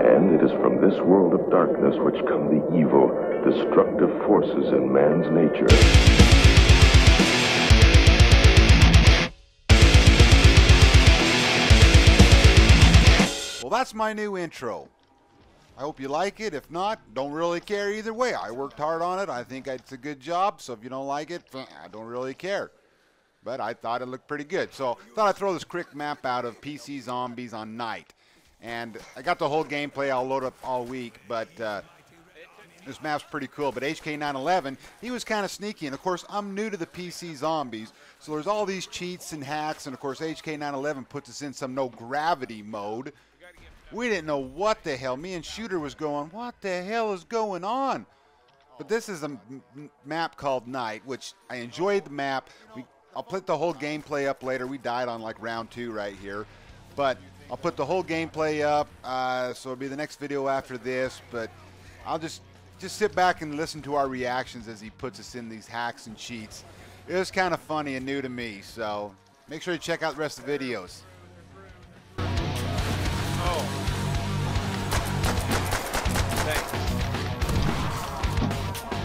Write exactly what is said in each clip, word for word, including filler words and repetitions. And it is from this world of darkness which come the evil, destructive forces in man's nature. Well, that's my new intro. I hope you like it. If not, don't really care either way. I worked hard on it. I think it's a good job. So if you don't like it, I don't really care. But I thought it looked pretty good. So I thought I'd throw this quick map out of P C Zombies on Night. And I got the whole gameplay. I'll load up all week. But uh, this map's pretty cool. But H K nine eleven, he was kind of sneaky. And, of course, I'm new to the P C Zombies. So there's all these cheats and hacks. And, of course, H K nine eleven puts us in some no-gravity mode. We didn't know what the hell. Me and Shooter was going, what the hell is going on? But this is a m map called Night, which I enjoyed the map. We, I'll put the whole gameplay up later. We died on like round two right here. But I'll put the whole gameplay up, uh, so it'll be the next video after this. But I'll just, just sit back and listen to our reactions as he puts us in these hacks and cheats. It was kind of funny and new to me, so make sure you check out the rest of the videos. Oh.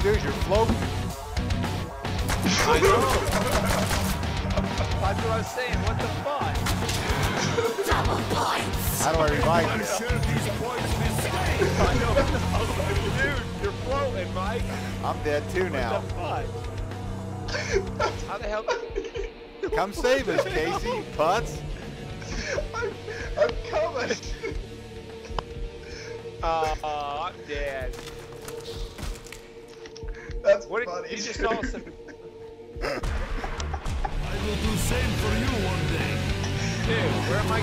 There's your float. I know. That's what I was saying. What the fuck? Double points. How do I revive this? I know. Dude, you're floating, Mike. I'm dead too now. What the fuck? How the hell? Come save us, Casey. Putz. I'm, I'm coming. Uh, I'm dead. That's what funny. Did you just call us? I will do same for you one day. Dude, where am I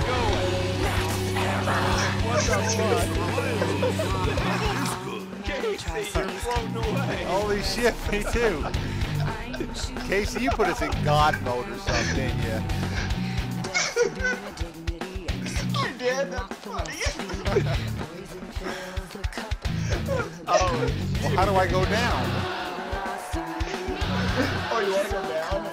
going? What the fuck? Casey, you're floating away. Holy shit, me too. Casey, you put us in God mode or something, yeah. I'm dead, that's funny. Oh, well, how do I go down? Oh, you want to go down?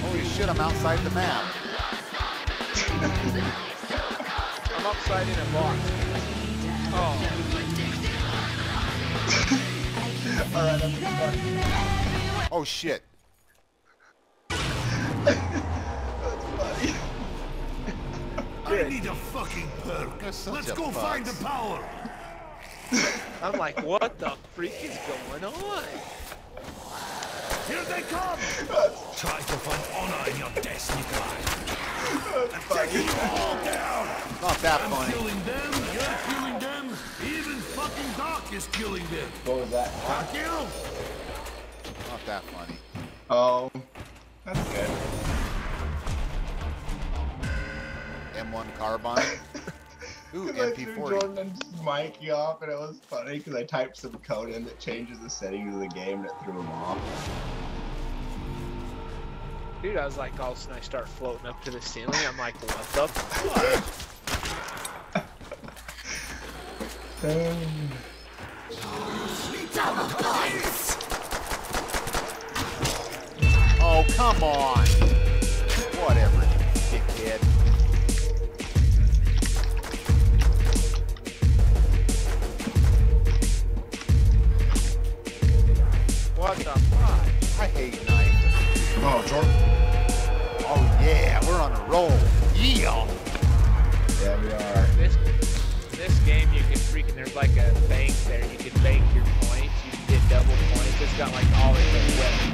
Holy shit, I'm outside the map. I'm outside in a box. Oh. Alright, I'm back. Oh, shit. That's funny. I need a fucking perk. Let's go box. Find the power. I'm like, what the freak is going on? Here they come! Try to find honor in your destiny, guys. I'm taking you all down! Not that I'm funny. I'm killing them, you're killing them, even fucking Doc is killing them. What was that? Fuck you! Not that funny. Oh, that's good. M one Carbine. Ooh, M P forty. Jordan and just mic you off, and it was funny because I typed some code in that changes the settings of the game and it threw him off. Dude, I was like, all of a sudden I start floating up to the ceiling. I'm like, what the fuck? Oh, come on. Whatever, dickhead. What the fuck? I hate Night. Oh, Jordan. Oh, yeah, we're on a roll. Yeah. Yeah, we are. This, this game, you can freaking, there's like a bank there. You can bank your points. You can get double points. It's got like all these weapons.